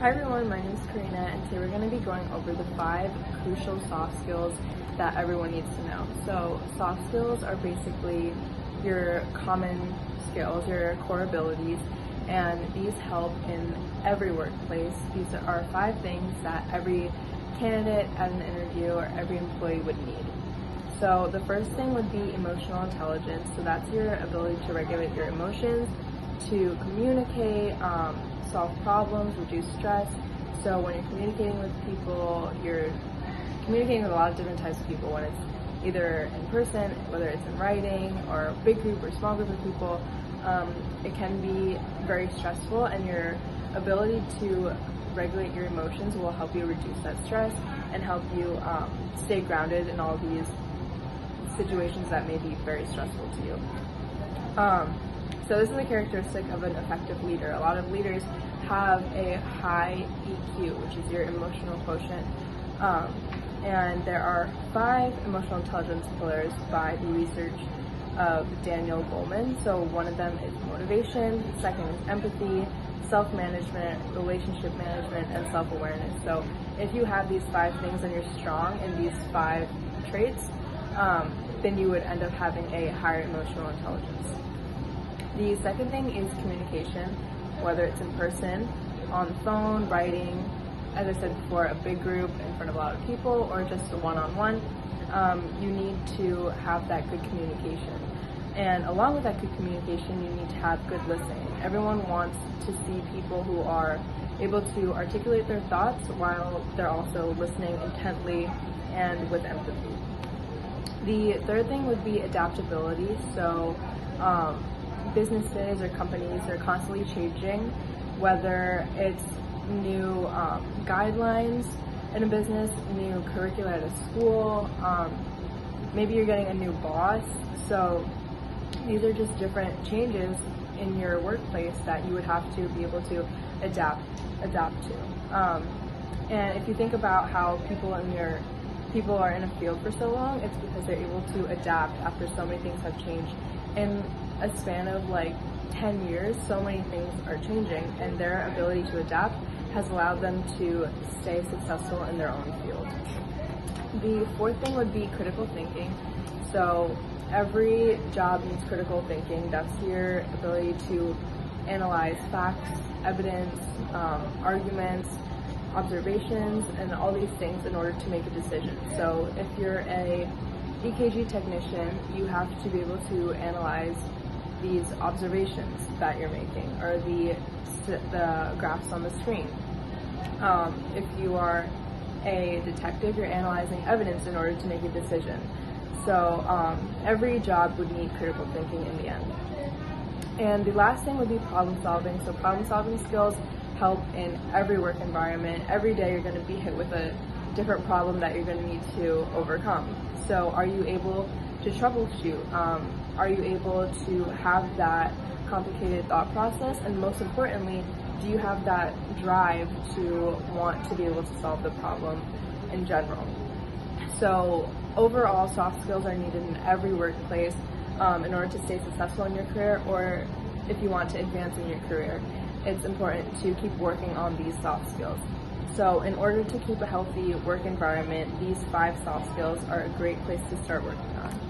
Hi everyone, my name is Karina, and today we're going to be going over the 5 crucial soft skills that everyone needs to know. So soft skills are basically your common skills, your core abilities, and these help in every workplace. These are 5 things that every candidate at an interview or every employee would need. So the first thing would be emotional intelligence. So that's your ability to regulate your emotions, to communicate, solve problems, reduce stress. So when you're communicating with people, you're communicating with a lot of different types of people, when it's either in person, whether it's in writing, or a big group or small group of people, it can be very stressful, and your ability to regulate your emotions will help you reduce that stress and help you stay grounded in all these situations that may be very stressful to you. So this is a characteristic of an effective leader. A lot of leaders have a high EQ, which is your emotional quotient. And there are 5 emotional intelligence pillars by the research of Daniel Goleman. So one of them is motivation, the second is empathy, self-management, relationship management, and self-awareness. So if you have these 5 things and you're strong in these 5 traits, then you would end up having a higher emotional intelligence. The second thing is communication, whether it's in person, on the phone, writing, as I said before, a big group in front of a lot of people, or just a one-on-one. You need to have that good communication. And along with that good communication, you need to have good listening. Everyone wants to see people who are able to articulate their thoughts while they're also listening intently and with empathy. The third thing would be adaptability. So businesses or companies are constantly changing, whether it's new guidelines in a business, new curricula at a school, maybe you're getting a new boss. So these are just different changes in your workplace that you would have to be able to adapt to. And if you think about how people are in a field for so long, it's because they're able to adapt after so many things have changed. In a span of like 10 years, so many things are changing, and their ability to adapt has allowed them to stay successful in their own field. The fourth thing would be critical thinking. So every job needs critical thinking. That's your ability to analyze facts, evidence, arguments, observations, and all these things in order to make a decision. So if you're a EKG technician, you have to be able to analyze these observations that you're making, or the graphs on the screen. If you are a detective, you're analyzing evidence in order to make a decision. So every job would need critical thinking in the end. And the last thing would be problem solving. So problem solving skills help in every work environment. Every day you're going to be hit with a different problem that you're going to need to overcome. So are you able to troubleshoot? Are you able to have that complicated thought process? And most importantly, do you have that drive to want to be able to solve the problem in general? So overall, soft skills are needed in every workplace in order to stay successful in your career, or if you want to advance in your career. It's important to keep working on these soft skills. So in order to keep a healthy work environment, these 5 soft skills are a great place to start working on.